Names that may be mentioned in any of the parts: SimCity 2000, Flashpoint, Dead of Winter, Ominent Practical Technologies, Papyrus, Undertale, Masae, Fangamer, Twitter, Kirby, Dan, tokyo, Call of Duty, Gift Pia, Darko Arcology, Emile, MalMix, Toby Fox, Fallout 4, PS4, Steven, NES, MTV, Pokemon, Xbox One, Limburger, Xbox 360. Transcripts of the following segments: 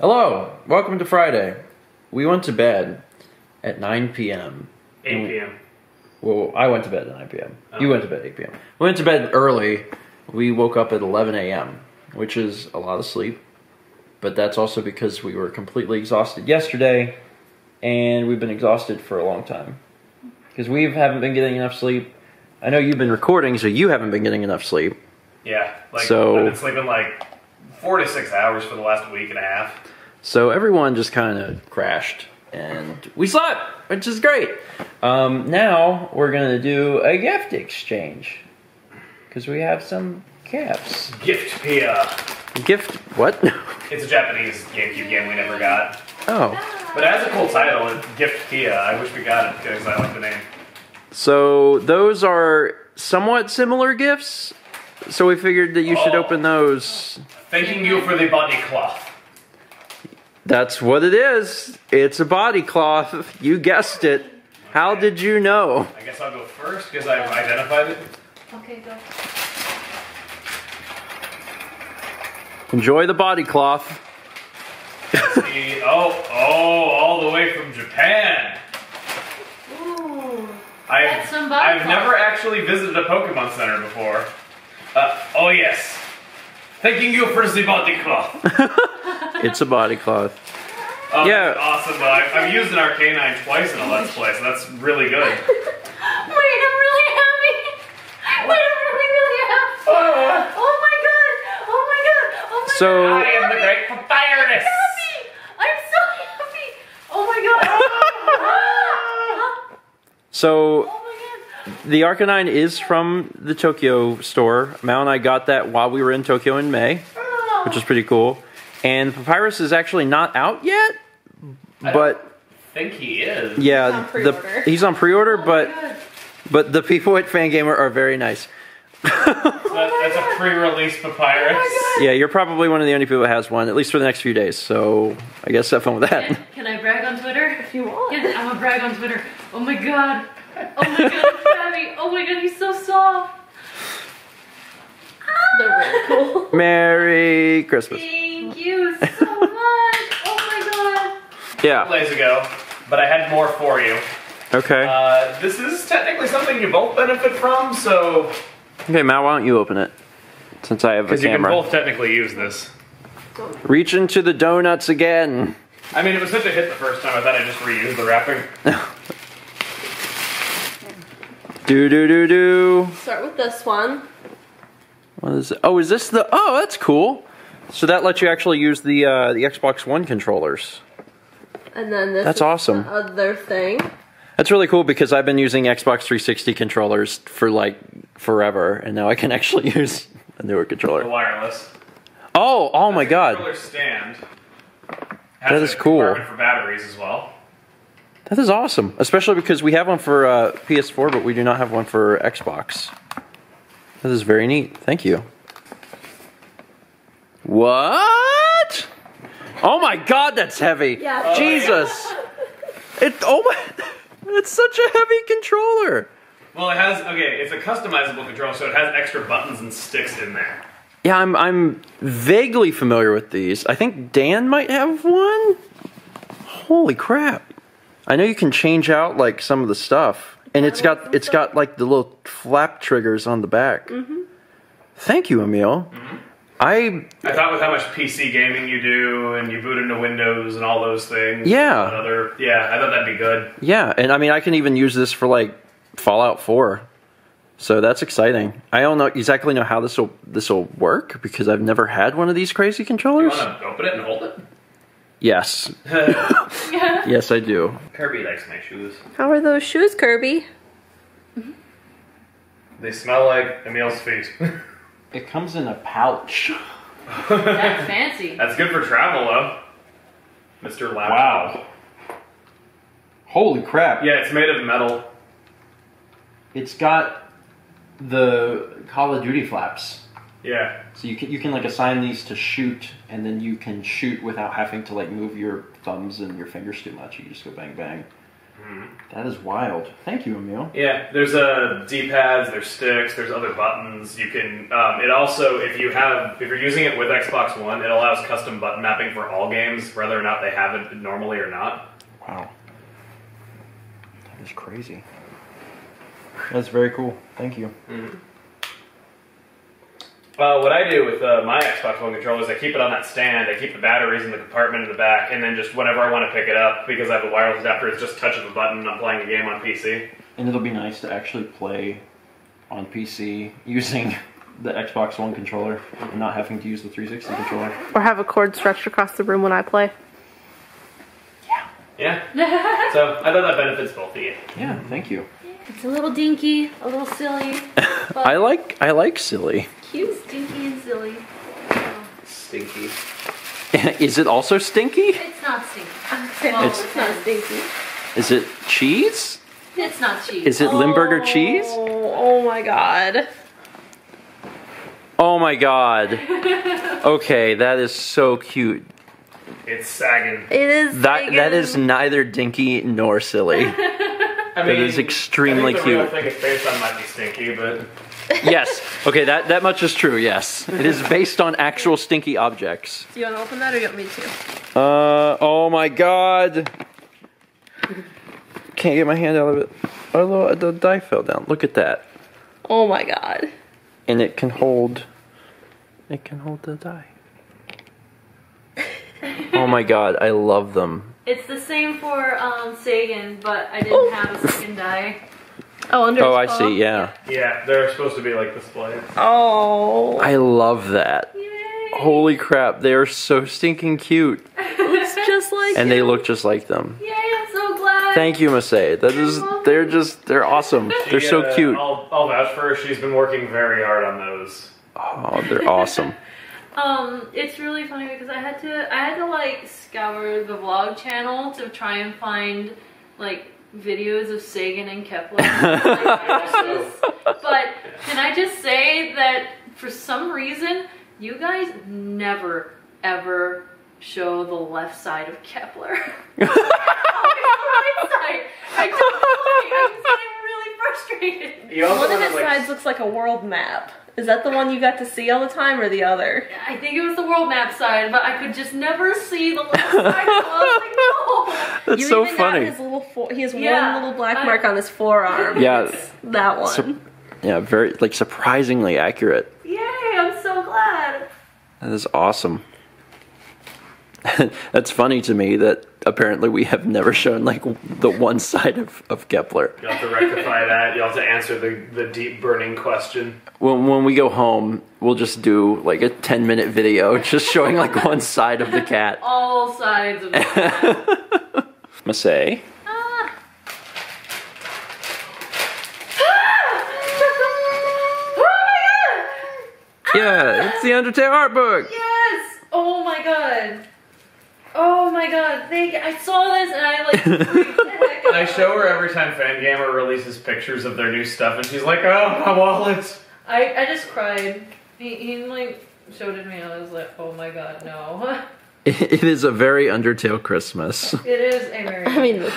Hello, welcome to Friday. We went to bed at 9 p.m. 8 p.m. Well, I went to bed at 9 p.m. Oh. You went to bed at 8 p.m. We went to bed early. We woke up at 11 a.m., which is a lot of sleep. But that's also because we were completely exhausted yesterday, and we've been exhausted for a long time. Because we haven't been getting enough sleep. I know you've been recording, so you haven't been getting enough sleep. Yeah, like so, I've been sleeping like 4 to 6 hours for the last week and a half. So everyone just kind of crashed, and we slept, which is great. Now we're going to do a gift exchange, because we have some caps. Gift Pia. Gift what? It's a Japanese GameCube game we never got. Oh. But it has a cool title, Gift Pia. I wish we got it, because I like the name. So those are somewhat similar gifts, so we figured that you should open those. Thanking you for the body cloth. That's what it is. It's a body cloth. You guessed it. Okay. How did you know? I guess I'll go first because I've identified it. Okay, go. Enjoy the body cloth. All the way from Japan. I've never actually visited a Pokemon Center before. Oh yes. Thanking you for the body cloth. It's a body cloth. Yeah. Awesome. I've used an Arcanine twice in a Let's Play, so that's really good. Wait, I'm really happy. What? Wait, I'm really, really happy. Oh my god. Oh my god. Oh my god. I am the great Papyrus. I'm so happy. Oh my god. So the Arcanine is from the Tokyo store. Mal and I got that while we were in Tokyo in May, which is pretty cool. And Papyrus is actually not out yet, but I think he is. Yeah, he's on pre-order, but the people at Fangamer are very nice. That's a pre-release Papyrus. Oh yeah, you're probably one of the only people that has one, at least for the next few days. So I guess have fun with that. Can I brag on Twitter? If you want. Yes, I'm gonna brag on Twitter. Oh my god. Oh my god, I'm crabby. Oh my god, he's so soft. They're really cool. Merry Christmas. Thank you so much. Oh my god. Yeah. 2 days ago, but I had more for you. Okay. This is technically something you both benefit from, so. Okay, Mal, why don't you open it? Since I have a camera. Because you can both technically use this. Reach into the donuts again. I mean, it was such a hit the first time, I thought I just reused the wrapping. Do. Start with this one. What is it? Oh, is this the? Oh, that's cool. So that lets you actually use the Xbox One controllers. And then this. That's awesome. The other thing. That's really cool because I've been using Xbox 360 controllers for like forever, and now I can actually use a newer controller. The wireless. Oh my god. Controller stand. That is cool. Compartment for batteries as well. That is awesome, especially because we have one for PS4, but we do not have one for Xbox. That is very neat. Thank you. What? Oh my god, that's heavy. Yeah. Jesus. It's such a heavy controller. Well, it's a customizable controller, so it has extra buttons and sticks in there. Yeah, I'm vaguely familiar with these. I think Dan might have one. Holy crap. I know you can change out like some of the stuff, and it's got like the little flap triggers on the back. Mm-hmm. Thank you, Emile. Mm-hmm. I thought with how much PC gaming you do, and you boot into Windows and all those things. Yeah. I thought that'd be good. Yeah, and I mean I can even use this for like Fallout 4, so that's exciting. I don't exactly know how this will work because I've never had one of these crazy controllers. You want to open it and hold it? Yes. Yes, I do. Kirby likes my shoes. How are those shoes, Kirby? They smell like Emile's feet. It comes in a pouch. That's fancy. That's good for travel, though. Mr. Laptop. Wow. Holy crap. Yeah, it's made of metal. It's got the Call of Duty flaps. Yeah. So you can like assign these to shoot, and then you can shoot without having to like move your thumbs and your fingers too much. You just go bang bang. That is wild. Thank you, Emile. Yeah, there's D pads, there's sticks, there's other buttons. You can. It also, if you're using it with Xbox One, it allows custom button mapping for all games, whether or not they have it normally or not. Wow, that is crazy. That's very cool. Thank you. What I do with my Xbox One controller is I keep it on that stand, I keep the batteries in the compartment in the back, and then just whenever I want to pick it up, because I have a wireless adapter, it's just touch of a button, I'm playing a game on PC. And it'll be nice to actually play on PC using the Xbox One controller and not having to use the 360 controller. Or have a cord stretched across the room when I play. Yeah. Yeah. So I thought that benefits both of you. Yeah, thank you. It's a little dinky, a little silly. But I like silly. Cute, stinky, and silly. Oh. Stinky. Is it also stinky? It's not stinky. Well, it's not stinky. Is it cheese? It's not cheese. Is it Limburger cheese? Oh my god. Oh my god. Okay, that is so cute. It's Sagan. It is. That is neither dinky nor silly. I mean, it is extremely cute. I think it's based on might be stinky, but... Yes. Okay, that much is true, yes. It is based on actual stinky objects. Do you want to open that or you want me to? Oh my god. Can't get my hand out of it. Oh, the die fell down. Look at that. Oh my god. And it can hold the die. Oh my god, I love them. It's the same for Sagan, but I didn't have a Sagan die. Oh, Undertale. Oh, I see, yeah. Yeah, they're supposed to be like displays. Oh. I love that. Yay. Holy crap, they are so stinking cute. Looks just like them. And they look just like them. Yay, I'm so glad. Thank you, Masae. They're awesome. They're so cute. I'll vouch for her. She's been working very hard on those. Oh, they're awesome. It's really funny because I had to like scour the vlog channel to try and find like videos of Sagan and Kepler. But can I just say that for some reason you guys never ever show the left side of Kepler. Always the right side. I'm really frustrated. One of his sides looks like a world map. Is that the one you got to see all the time or the other? I think it was the world map side, but I could just never see the left side. So I was like, no. That's you so even funny. His little he has one little black mark on his forearm. Yeah. That one. Yeah, very like surprisingly accurate. Yay, I'm so glad. That is awesome. That's funny to me that apparently we have never shown like the one side of Kepler. You'll have to rectify that. You'll have to answer the deep burning question. When we go home, we'll just do like a 10-minute video just showing like one side of the cat. All sides of the cat. Masae. Oh my god! Yeah, it's the Undertale art book! Yes! Oh my god! Oh my god, thank you. I saw this and I like freaked the heck out. I show her every time Fangamer releases pictures of their new stuff and she's like, oh, my wallet. I just cried. He like showed it to me and I was like, oh my god, no. It is a very Undertale Christmas. It is a very Undertale. I mean,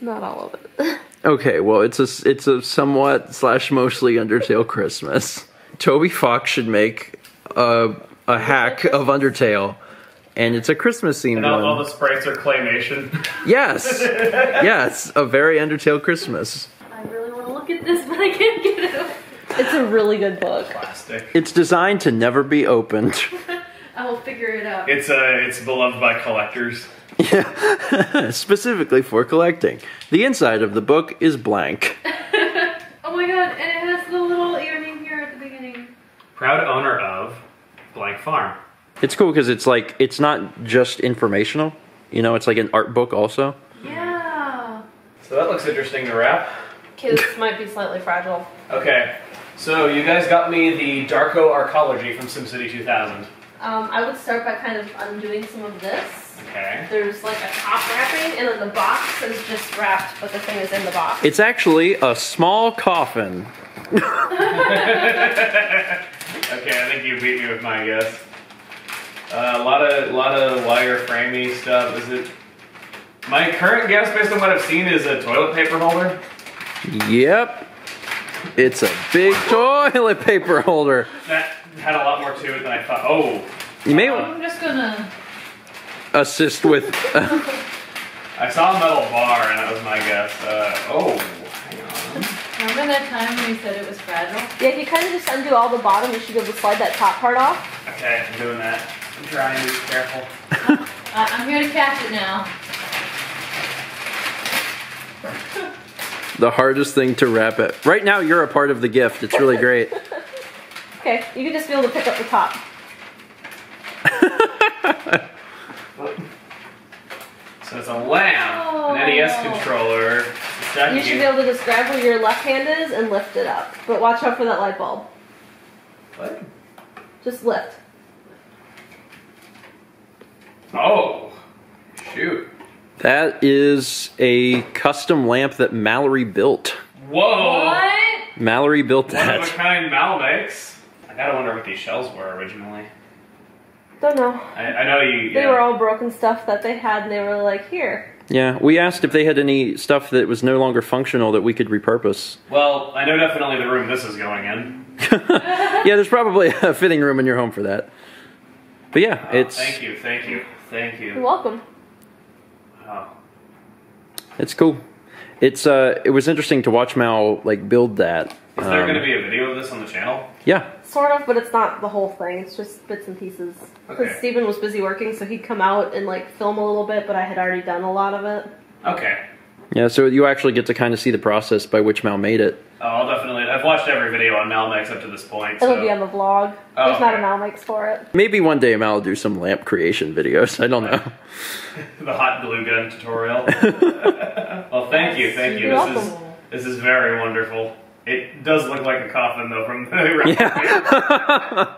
not all of it. Okay, well it's a somewhat / mostly Undertale Christmas. Toby Fox should make a hack of Undertale. And it's a Christmas scene. And all the sprites are claymation. Yes! Yes, a very Undertale Christmas. I really want to look at this, but I can't get it. It's a really good book. Plastic. It's designed to never be opened. I will figure it out. It's beloved by collectors. Yeah, specifically for collecting. The inside of the book is blank. Oh my god, and it has the little earring here at the beginning. Proud owner of Blank Farm. It's cool because it's like, it's not just informational, you know, it's like an art book also. Yeah. So that looks interesting to wrap. Kids might be slightly fragile. Okay. So you guys got me the Darko Arcology from SimCity 2000. I would start by kind of undoing some of this. Okay. There's like a top wrapping and then the box is just wrapped, but the thing is in the box. It's actually a small coffin. Okay, I think you beat me with my guess. A lot of wire framey stuff. Is it My current guess, based on what I've seen, is a toilet paper holder. Yep. It's a big toilet paper holder. That had a lot more to it than I thought. Oh. You may I'm just gonna... assist with... I saw a metal bar, and that was my guess. Oh, hang on. Remember that time we said it was fragile? Yeah, if you kind of just undo all the bottom, you should be able to slide that top part off. Okay, I'm doing that. I'm trying to be careful. I'm here to catch it now. The hardest thing to wrap it. Right now, you're a part of the gift. It's really great. Okay, you can just be able to pick up the top. So it's a lamp, an NES controller. You should be able to just grab where your left hand is and lift it up. But watch out for that light bulb. What? Just lift. Oh, shoot. That is a custom lamp that Mallory built. Whoa! What? Mallory built that. One of a kind MalMix. I gotta wonder what these shells were originally. Don't know. I know you. They were all broken stuff that they had, and they were like, here. Yeah, we asked if they had any stuff that was no longer functional that we could repurpose. Well, I know definitely the room this is going in. Yeah, there's probably a fitting room in your home for that. But yeah, it's. Thank you, thank you, thank you. You're welcome. Oh. It's cool. It's it was interesting to watch Mal like build that. Is there going to be a video of this on the channel? Yeah. Sort of, but it's not the whole thing. It's just bits and pieces. Because okay. Steven was busy working, so he'd come out and like film a little bit, but I had already done a lot of it. Okay. Yeah, so you actually get to kind of see the process by which Mal made it. Oh, I'll definitely. I've watched every video on MalMix up to this point. It'll be on the vlog. Oh, there's not a MalMix for it. Maybe one day Mal will do some lamp creation videos. I don't know. The hot glue gun tutorial. Well, thank you, thank you. This is very wonderful. It does look like a coffin, though, from the yeah.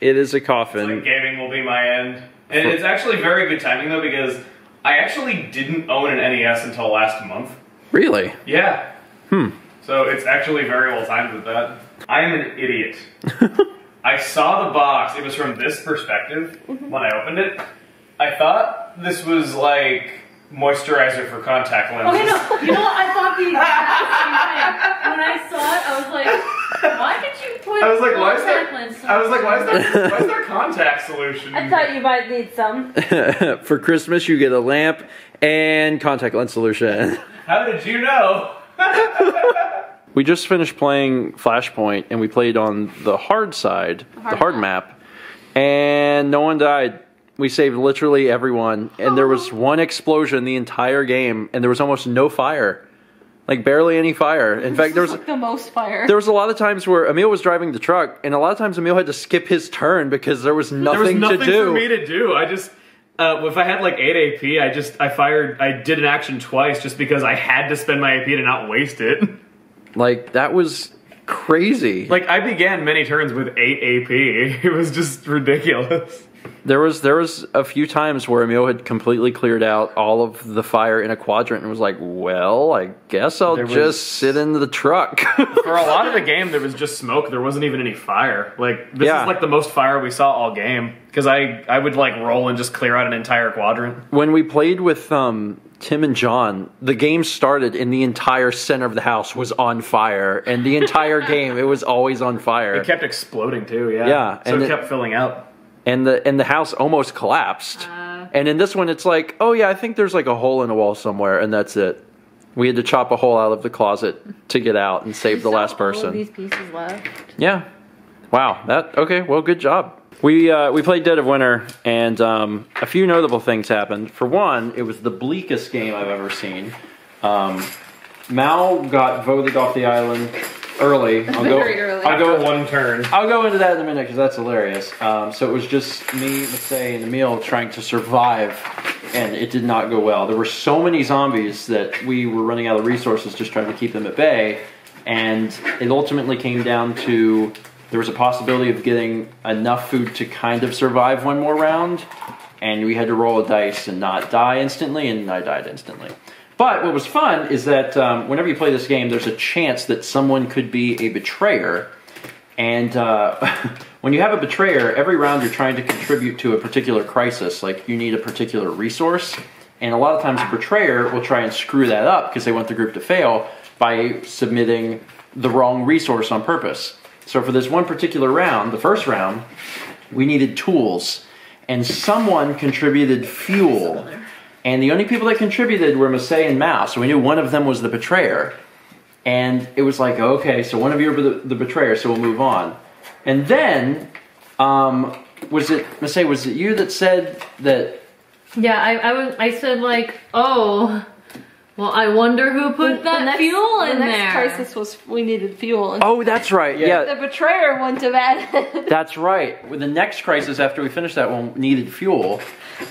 It is a coffin. Like gaming will be my end. And it's actually very good timing, though, because I actually didn't own an NES until last month. Really? Yeah. Hmm. So it's actually very well timed with that. I am an idiot. I saw the box. It was from this perspective when I opened it. I thought this was like... moisturizer for contact lenses. Okay, no, you know what? I thought the exact same thing. When I saw it, I was like, why did you put contact lenses? I was like, why is there contact solution? I thought you might need some. For Christmas, you get a lamp and contact lens solution. How did you know? We just finished playing Flashpoint, and we played on the hard side, the hard map, and no one died. We saved literally everyone, and there was one explosion the entire game, and there was almost no fire. Like, barely any fire. In fact, there was like the most fire. There was a lot of times where Emile was driving the truck, and a lot of times Emile had to skip his turn because there was nothing to do. There was nothing for me to do. I just, if I had like 8 AP, I did an action twice just because I had to spend my AP to not waste it. Like, that was crazy. Like, I began many turns with 8 AP. It was just ridiculous. There was a few times where Emile had completely cleared out all of the fire in a quadrant and was like, well, I guess I'll just sit in the truck. For a lot of the game, there was just smoke. There wasn't even any fire. Like, this is like the most fire we saw all game. Because I would like roll and just clear out an entire quadrant. When we played with Tim and John, the game started and the entire center of the house was on fire. And the entire game, it was always on fire. It kept exploding too, yeah. Yeah. So it kept filling up. And the house almost collapsed. And in this one, it's like, oh yeah, I think there's like a hole in the wall somewhere, and that's it. We had to chop a hole out of the closet to get out and save the last person. All these pieces left. Yeah. Wow. Okay. Well, good job. We played Dead of Winter, and a few notable things happened. For one, it was the bleakest game I've ever seen. Mal got voted off the island. Early. I'll go one turn. I'll go into that in a minute because that's hilarious. So it was just me, Masae, and Emile trying to survive, and it did not go well. There were so many zombies that we were running out of resources just trying to keep them at bay, and it ultimately came down to there was a possibility of getting enough food to kind of survive one more round, and we had to roll a dice and not die instantly, and I died instantly. But what was fun is that whenever you play this game, there's a chance that someone could be a betrayer. And when you have a betrayer, every round you're trying to contribute to a particular crisis. Like, you need a particular resource. And a lot of times the portrayer will try and screw that up because they want the group to fail by submitting the wrong resource on purpose. So for this one particular round, the first round, we needed tools. And someone contributed fuel. And the only people that contributed were Masae and Mao. So we knew one of them was the betrayer. And it was like, okay, so one of you are the betrayer, so we'll move on. And then, Masae, was it you that said that... Yeah, I said like, oh, well, I wonder who put that fuel in there. The next crisis was we needed fuel. And oh, that's right. Yeah. The betrayer wouldn't have added. That's right. Well, the next crisis after we finished that one needed fuel,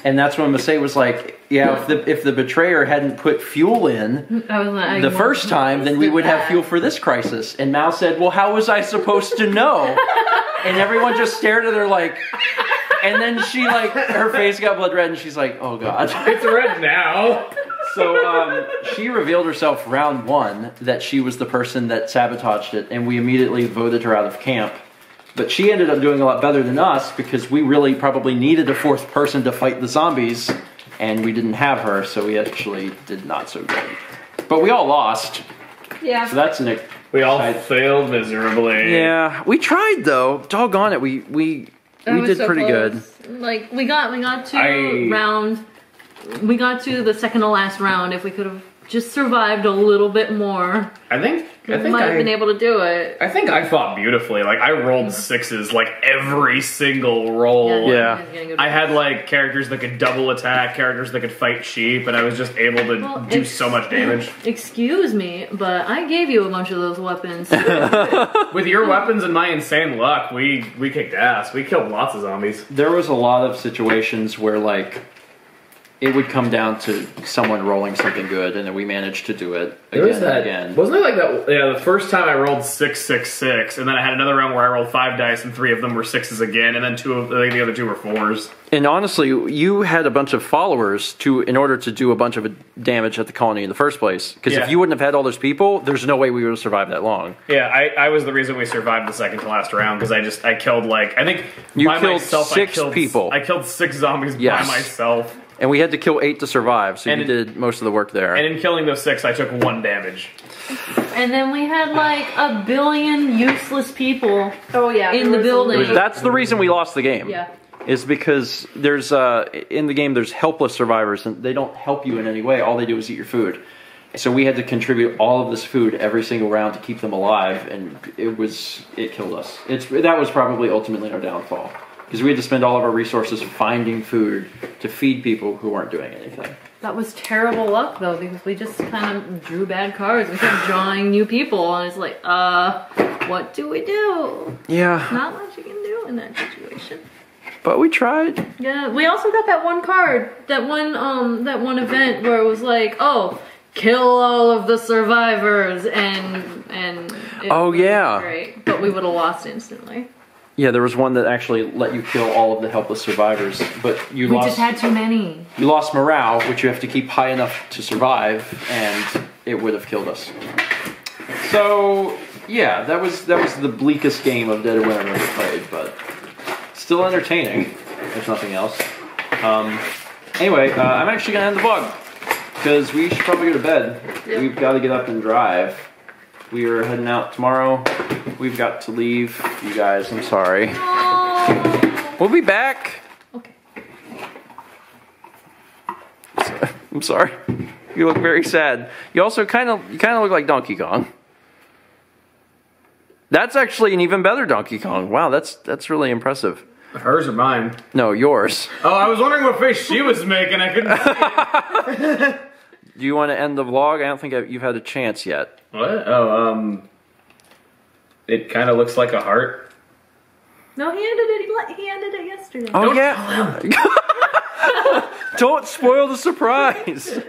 and that's when Masae was like, yeah, if the betrayer hadn't put fuel in the first time, then we would have fuel for this crisis. And Mao said, well, how was I supposed to know? And everyone just stared at her like. And then she, like, her face got blood red, and she's like, oh, God. It's red now. So she revealed herself round one that she was the person that sabotaged it, and we immediately voted her out of camp. But she ended up doing a lot better than us because we really probably needed a fourth person to fight the zombies, and we didn't have her, so we actually did not so good. But we all lost. Yeah. So that's an... We all failed miserably. Yeah. We tried, though. Doggone it. We did so pretty good. Like we got to the second to last round. If we could have just survived a little bit more, I think might have been able to do it. I think I fought beautifully. Like I rolled sixes like every single roll. Yeah. I had like characters that could double attack, characters that could fight sheep, and I was just able to do so much damage. Excuse me, but I gave you a bunch of those weapons. With your weapons and my insane luck, we kicked ass. We killed lots of zombies. There was a lot of situations where like it would come down to someone rolling something good, and then we managed to do it again. Wasn't it like that? Yeah, the first time I rolled 6, 6, 6, and then I had another round where I rolled 5 dice, and 3 of them were 6s again, and then 2 of the other 2 were 4s. And honestly, you had a bunch of followers in order to do a bunch of damage at the colony in the first place. Because if you wouldn't have had all those people, there's no way we would have survived that long. Yeah, I was the reason we survived the second to last round because I killed like I think you by killed myself, 6 people. I killed 6 zombies by myself. And we had to kill 8 to survive, so you did most of the work there. And in killing those 6, I took 1 damage. And then we had like a billion useless people in the building. That's the reason we lost the game. Yeah. Is because there's, in the game, there's helpless survivors, and they don't help you in any way. All they do is eat your food. So we had to contribute all of this food every single round to keep them alive, and it killed us. That was probably ultimately our downfall. Because we had to spend all of our resources finding food to feed people who weren't doing anything. That was terrible luck, though, because we just kind of drew bad cards. We kept drawing new people, and it's like, what do we do? Yeah. Not much you can do in that situation. But we tried. Yeah, we also got that one card, that one event where it was like, oh, kill all of the survivors, and it was great, but we would have lost instantly. Yeah, there was one that actually let you kill all of the helpless survivors, but we just had too many. You lost morale, which you have to keep high enough to survive, and it would have killed us. So, yeah, that was the bleakest game of Dead of Winter I've played, but still entertaining, if nothing else. Anyway, I'm actually going to end the vlog, because we should probably go to bed. Yep. We've got to get up and drive. We are heading out tomorrow. We've got to leave, you guys. I'm sorry. Aww. We'll be back. Okay. I'm sorry. You look very sad. You also kind of look like Donkey Kong. That's actually an even better Donkey Kong. Wow, that's really impressive. Hers or mine? No, yours. Oh, I was wondering what face she was making. I couldn't see it. Do you want to end the vlog? I don't think you've had a chance yet. What? Oh, it kind of looks like a heart. No, he ended it yesterday. Oh, yeah. Don't spoil the surprise.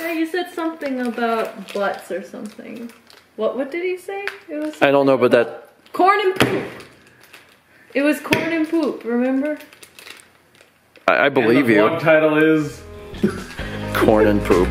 Yeah, you said something about butts or something. What did he say? It was I don't know, but that... Corn and poop. It was corn and poop, remember? I believe you. The vlog title is... Corn and poop.